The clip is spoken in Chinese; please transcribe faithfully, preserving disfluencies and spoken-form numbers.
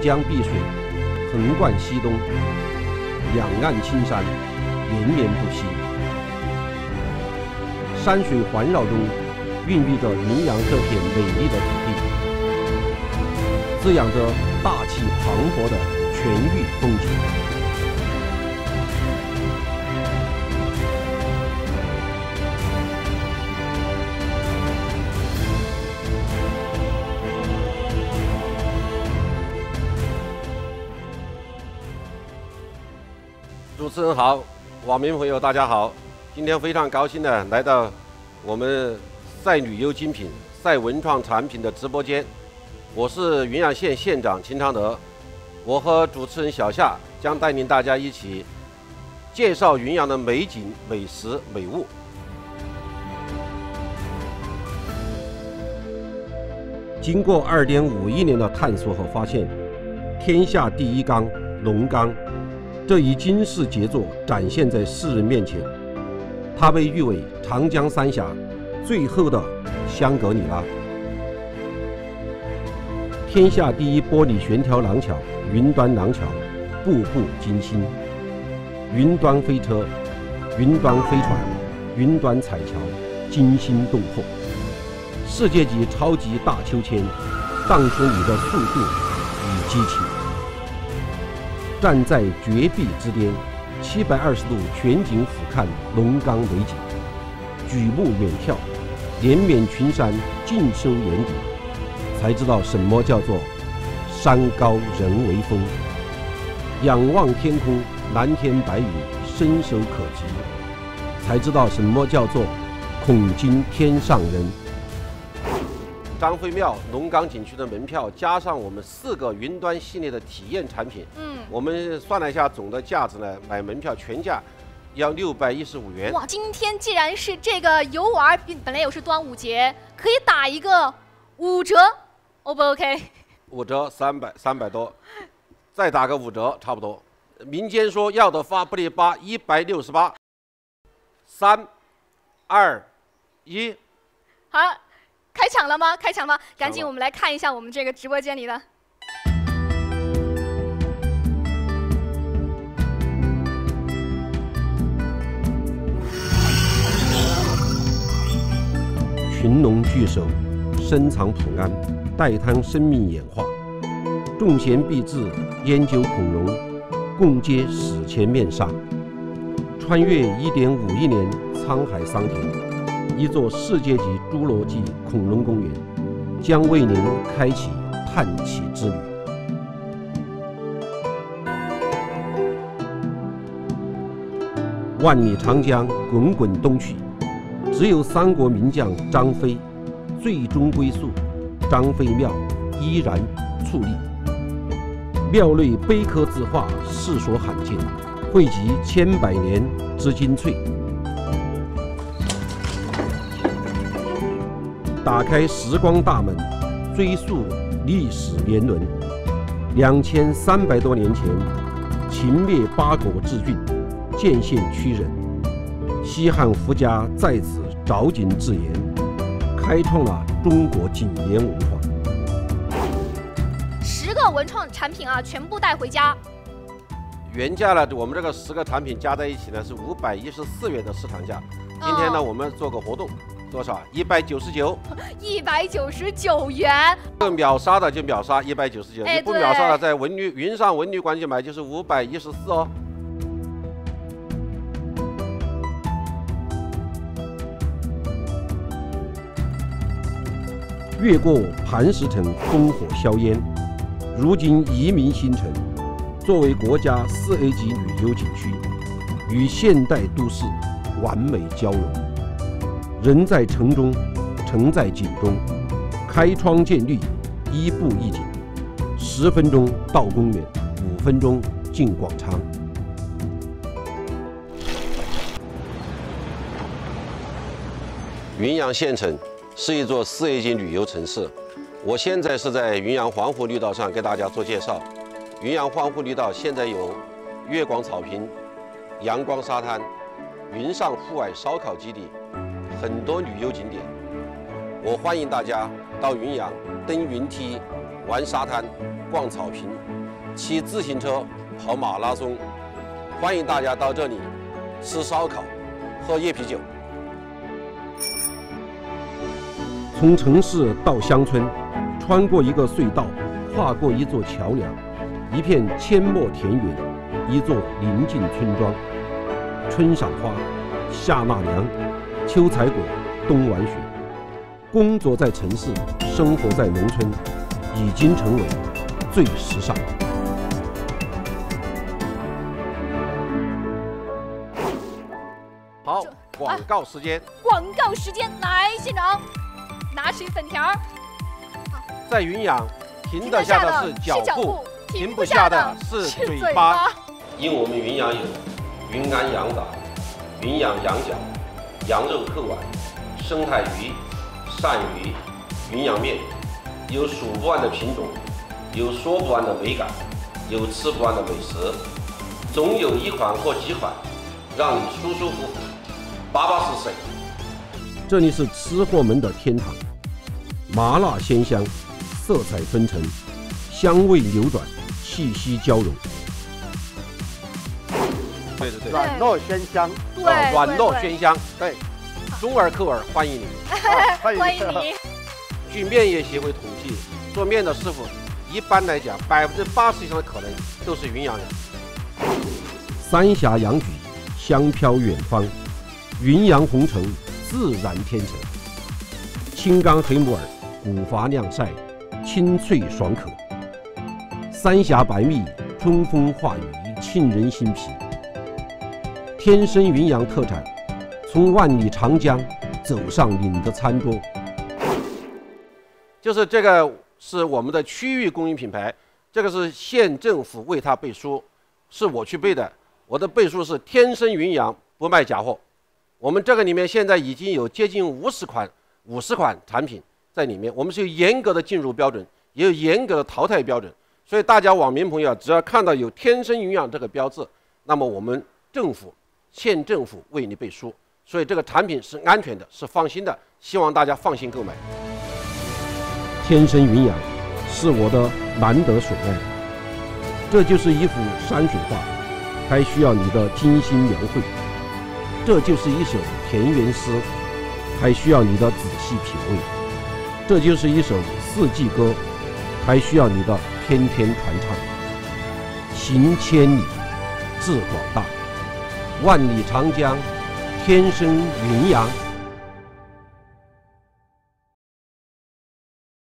江碧水横贯西东，两岸青山连绵不息。山水环绕中，孕育着宁阳这片美丽的土地，滋养着大气磅礴的全域风情。 主持人好，网民朋友大家好，今天非常高兴的来到我们赛旅游精品、赛文创产品的直播间，我是云阳县县长秦昌德，我和主持人小夏将带领大家一起介绍云阳的美景、美食、美物。经过 二点五亿 年的探索和发现，天下第一钢龙岗。 这一惊世杰作展现在世人面前，它被誉为长江三峡最后的香格里拉。天下第一玻璃悬条廊桥云端廊桥，步步惊心。云端飞车、云端飞船、云端彩桥，惊心动魄。世界级超级大秋千，荡出你的速度与激情。 站在绝壁之巅， 七百二十度全景俯瞰龙岗美景，举目远眺，连绵群山尽收眼底，才知道什么叫做山高人为峰。仰望天空，蓝天白云伸手可及，才知道什么叫做恐惊天上人。张飞庙龙岗景区的门票加上我们四个云端系列的体验产品，嗯。 我们算了一下总的价值呢，买门票全价要六百一十五元。哇，今天既然是这个游玩，本来也是端午节，可以打一个五折 ，O 不 OK？ 五折三百三百多，再打个五折差不多。民间说要的发不列巴一百六十八，三二一，好，开抢了吗？开抢了吗？赶紧我们来看一下我们这个直播间里的。 群龙聚首，深藏普安，待它生命演化。众贤毕至，研究恐龙，共揭史前面纱。穿越 一点五亿 年沧海桑田，一座世界级侏罗纪恐龙公园将为您开启探奇之旅。万里长江滚滚东去。 只有三国名将张飞，最终归宿张飞庙依然矗立。庙内碑刻字画世所罕见，汇集千百年之精粹。打开时光大门，追溯历史年轮。两千三百多年前，秦灭八国之郡，建县屈人。 西汉福家在此凿井制盐，开创了中国井盐文化。十个文创产品啊，全部带回家。原价呢，我们这个十个产品加在一起呢是五百一十四元的市场价。今天呢，哦、我们做个活动，多少？一百九十九。一百九十九元。这个秒杀的就秒杀一百九十九，你不秒杀的在文旅云上文旅馆去买就是五百一十四哦。 越过磐石城烽火硝烟，如今移民新城，作为国家四 A 级旅游景区，与现代都市完美交融。人在城中，城在景中，开窗见绿，一步一景。十分钟到公园，五分钟进广场。 云阳县城。 是一座四 A 级旅游城市。我现在是在云阳环湖绿道上给大家做介绍。云阳环湖绿道现在有月光草坪、阳光沙滩、云上户外烧烤基地，很多旅游景点。我欢迎大家到云阳登云梯、玩沙滩、逛草坪。骑自行车、跑马拉松，欢迎大家到这里吃烧烤、喝夜啤酒。从城市到乡村，穿过一个隧道，跨过一座桥梁，一片阡陌田园，一座邻近村庄。春赏花，夏纳凉，秋采果，冬玩雪。工作在城市，生活在农村，已经成为最时尚。 好，广告时间。啊、广告时间，来，县长，拿起粉条。在云养，停得下的是脚步，停不下的是嘴巴。因为我们云养有云安羊杂、云养羊角、羊肉扣碗、生态鱼、鳝鱼、云养面，有数不完的品种，有说不完的美感，有吃不完的美食，总有一款或几款让你舒舒服服。 粑粑是谁？这里是吃货们的天堂，麻辣鲜香，色彩纷呈，香味流转，气息交融。对对对，软糯鲜香，对，软糯鲜香，对。中耳扣耳，欢迎你，欢迎你。据面业协会统计，做面的师傅一般来讲，百分之八十以上的可能都是云阳人。三峡羊曲，香飘远方。 云阳红绸自然天成，青冈黑木耳古筏晾晒，清脆爽口；三峡白蜜春风化雨，沁人心脾。天生云阳特产，从万里长江走上你的餐桌。就是这个是我们的区域供应品牌，这个是县政府为它背书，是我去背的。我的背书是天生云阳，不卖假货。 我们这个里面现在已经有接近五十款、五十款产品在里面，我们是有严格的进入标准，也有严格的淘汰标准。所以大家网民朋友只要看到有“天生云养”这个标志，那么我们政府、县政府为你背书，所以这个产品是安全的，是放心的，希望大家放心购买。天生云养是我的难得所爱，这就是一幅山水画，还需要你的精心描绘。 这就是一首田园诗，还需要你的仔细品味；这就是一首四季歌，还需要你的天天传唱。行千里，志广大，万里长江，天生云阳。